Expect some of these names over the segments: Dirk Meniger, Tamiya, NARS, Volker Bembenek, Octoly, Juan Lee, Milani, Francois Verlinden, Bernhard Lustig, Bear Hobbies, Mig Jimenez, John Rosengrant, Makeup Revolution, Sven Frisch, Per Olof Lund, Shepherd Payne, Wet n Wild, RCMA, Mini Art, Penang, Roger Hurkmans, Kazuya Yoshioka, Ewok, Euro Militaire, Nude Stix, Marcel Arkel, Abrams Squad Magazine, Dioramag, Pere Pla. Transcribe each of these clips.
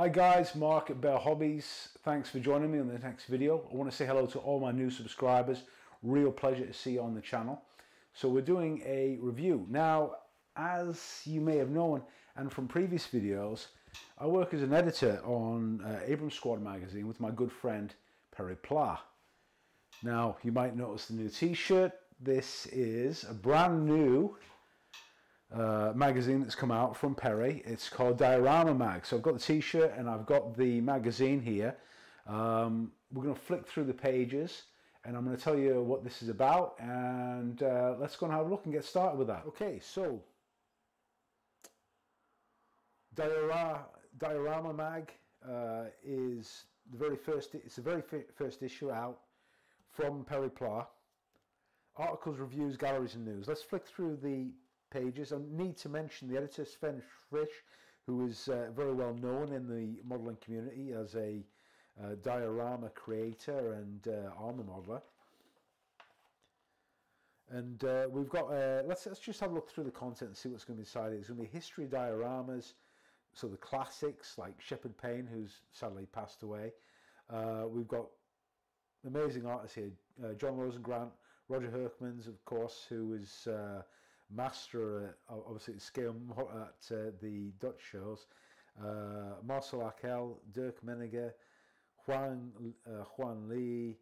Hi guys, Mark at Bear Hobbies. Thanks for joining me on the next video. I want to say hello to all my new subscribers. Real pleasure to see you on the channel. So we're doing a review. Now, as you may have known and from previous videos, I work as an editor on Abrams Squad Magazine with my good friend Pere Pla. Now, you might notice the new t-shirt. This is a brand new magazine that's come out from Pere. It's called Dioramag. So I've got the t-shirt and I've got the magazine here. We're going to flick through the pages and I'm going to tell you what this is about, and let's go and have a look and get started with that. Okay, so Dioramag is the very first, it's the very first issue out from Pere Pla. Articles, reviews, galleries and news. Let's flick through the pages. I need to mention the editor Sven Frisch, who is very well known in the modelling community as a diorama creator and armour modeler. And we've got, let's just have a look through the content and see what's going to be inside. It's going to be history dioramas, so the classics like Shepherd Payne, who's sadly passed away. We've got amazing artists here, John Rosengrant, Roger Hurkmans, of course, who is master obviously at scale at the Dutch shows, Marcel Arkel, Dirk Meniger, Juan Lee,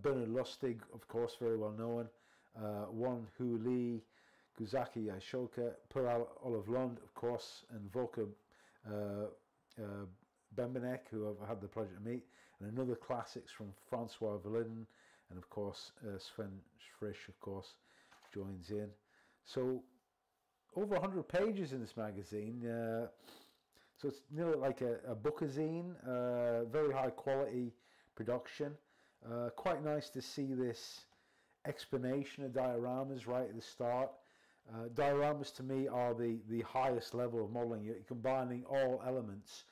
Bernhard Lustig, of course, very well known, Juan Lee, Kazuya Yoshioka, Per Olof Lund, of course, and Volker Bembenek, who I've had the pleasure to meet, and another classics from Francois Verlinden, and of course Sven Frisch, of course, joins in. So over 100 pages in this magazine, so it's nearly like a bookazine, very high quality production. Quite nice to see this explanation of dioramas right at the start. Dioramas to me are the highest level of modeling. You're combining all elements,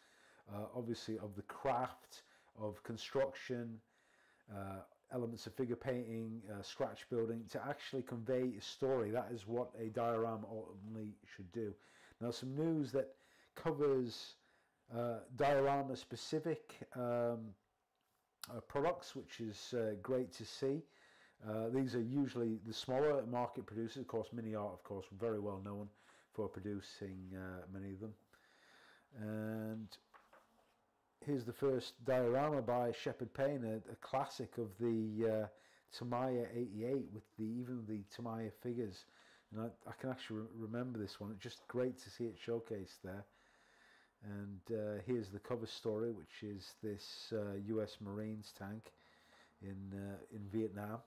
obviously, of the craft, of construction, elements of figure painting, scratch building, to actually convey a story. That is what a diorama ultimately should do. Now, some news that covers diorama specific products, which is great to see. These are usually the smaller market producers. Of course, Mini Art, of course, very well known for producing many of them. And here's the first diorama by Shepherd Payne, a classic of the Tamiya 88 with even the Tamiya figures. And I can actually remember this one. It's just great to see it showcased there. And here's the cover story, which is this US Marines tank in Vietnam.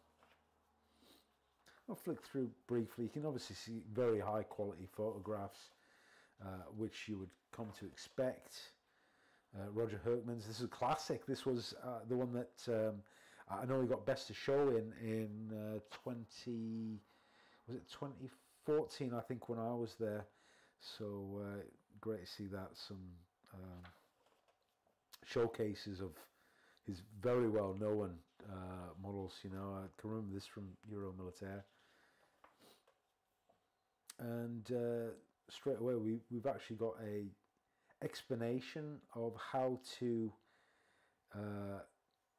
I'll flick through briefly. You can obviously see very high quality photographs, which you would come to expect. Roger Hurkmans, this is a classic. This was the one that I know he got best of show in 2014, I think, when I was there. So great to see that, some showcases of his very well known models. You know, I can remember this from Euro Militaire. And straight away we've actually got a explanation of how to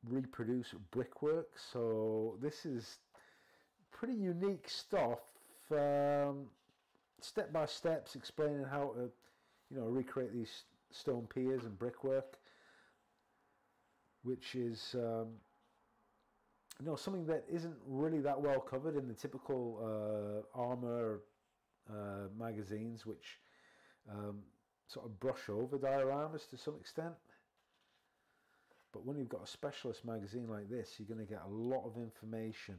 reproduce brickwork. So this is pretty unique stuff, step by steps explaining how to, you know, recreate these stone piers and brickwork, which is you know, something that isn't really that well covered in the typical armor magazines, which sort of brush over dioramas to some extent. But when you've got a specialist magazine like this, you're going to get a lot of information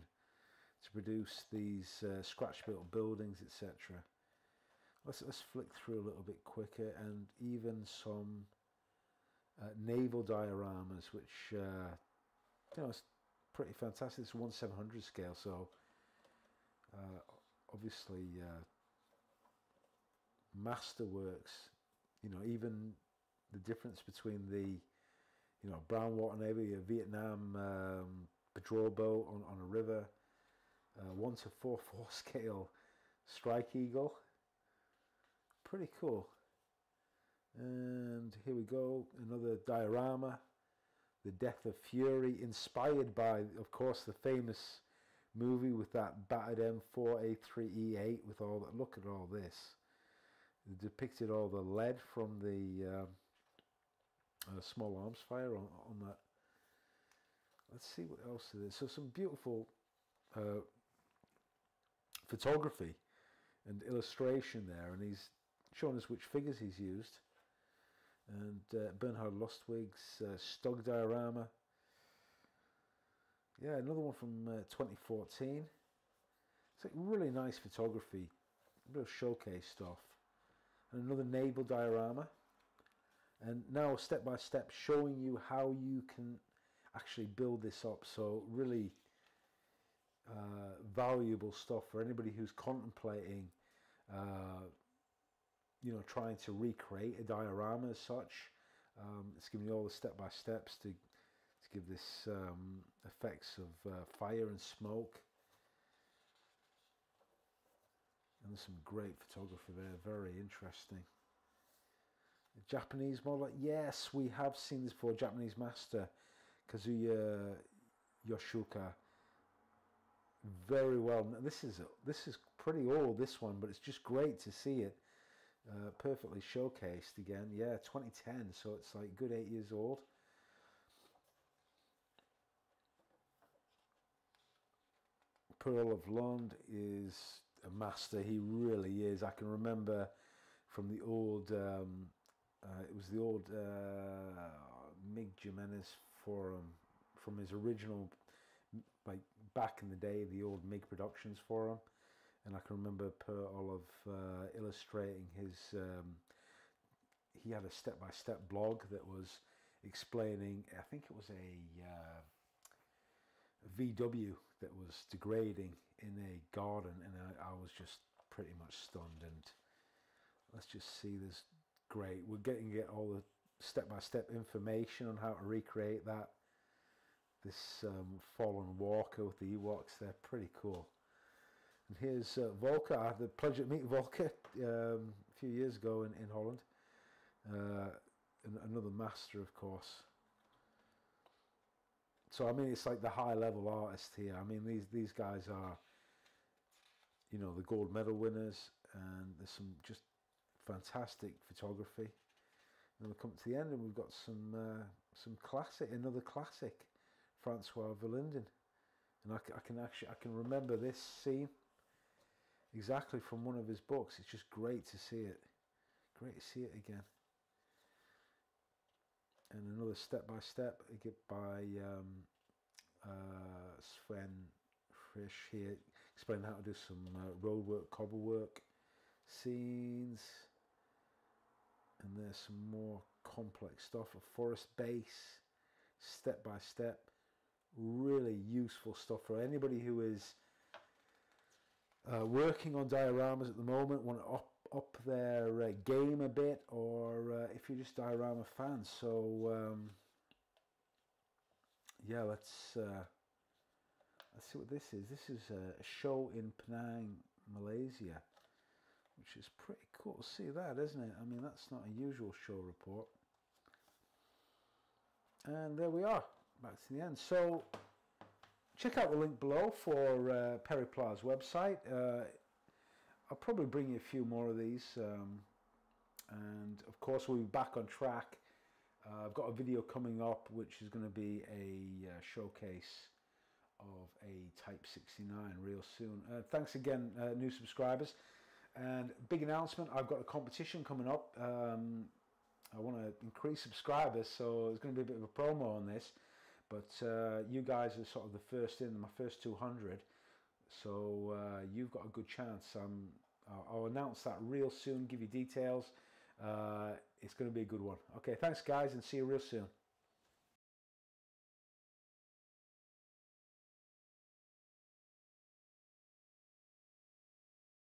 to produce these scratch built buildings, etc. Let's flick through a little bit quicker, and even some naval dioramas, which you know, it's pretty fantastic. It's 1/700 scale, so obviously masterworks. You know, even the difference between the, you know, brown water navy, a Vietnam patrol boat on a river, 1/4 scale strike eagle, pretty cool. And here we go, another diorama, The Death of Fury, inspired by, of course, the famous movie with that battered M4A3E8 with all that. Look at all this. It depicted all the lead from the small arms fire on that. Let's see what else it is. So some beautiful photography and illustration there, and he's shown us which figures he's used. And Bernhard Lustig's Stog diorama. Yeah, another one from 2014. It's like really nice photography, real showcase stuff. And another naval diorama. And now step by step showing you how you can actually build this up. So really valuable stuff for anybody who's contemplating you know, trying to recreate a diorama as such. It's giving you all the step-by-steps to give this effects of fire and smoke. And there's some great photography there, very interesting. A Japanese model, yes, we have seen this before. Japanese master Kazuya Yoshioka, very well. This is pretty old, this one, but it's just great to see it. Perfectly showcased again. Yeah, 2010, so it's like good 8 years old. Per Olof Lund is a master, he really is. I can remember from the old, it was the old Mig Jimenez forum, from his original, like back in the day, the old Mig Productions forum. And I can remember Per Olof illustrating his, he had a step-by-step blog that was explaining, I think it was a VW that was degrading in a garden, and I was just pretty much stunned. And let's just see this, great. We're getting to get all the step-by-step information on how to recreate that. This fallen walker with the Ewoks, they're pretty cool. And here's Volker. I had the pleasure to meet Volker a few years ago in Holland. Another master, of course. So I mean, it's like the high-level artist here. I mean, these guys are, you know, the gold medal winners, and there's some just fantastic photography. And we come to the end, and we've got some classic, another classic, Francois Verlinden. And I can remember this scene exactly from one of his books. It's just great to see it. Great to see it again. And another step-by-step by Sven Frisch here, explaining how to do some road work, cobble work scenes. And there's some more complex stuff, a forest base, step-by-step. Really useful stuff for anybody who is working on dioramas at the moment, want to up their game a bit, or if you're just diorama fans. So yeah, let's see what this is. This is a show in Penang, Malaysia, which is pretty cool to see that, isn't it? I mean, that's not a usual show report. And there we are, back to the end. So check out the link below for Pere Pla's website. I'll probably bring you a few more of these, and of course we'll be back on track. I've got a video coming up which is going to be a showcase of a Type 69 real soon. Thanks again, new subscribers. And big announcement, I've got a competition coming up. I want to increase subscribers, so there's going to be a bit of a promo on this. But you guys are sort of the first in, my first 200, so you've got a good chance. I'll announce that real soon, give you details. It's going to be a good one. Okay, thanks guys, and see you real soon.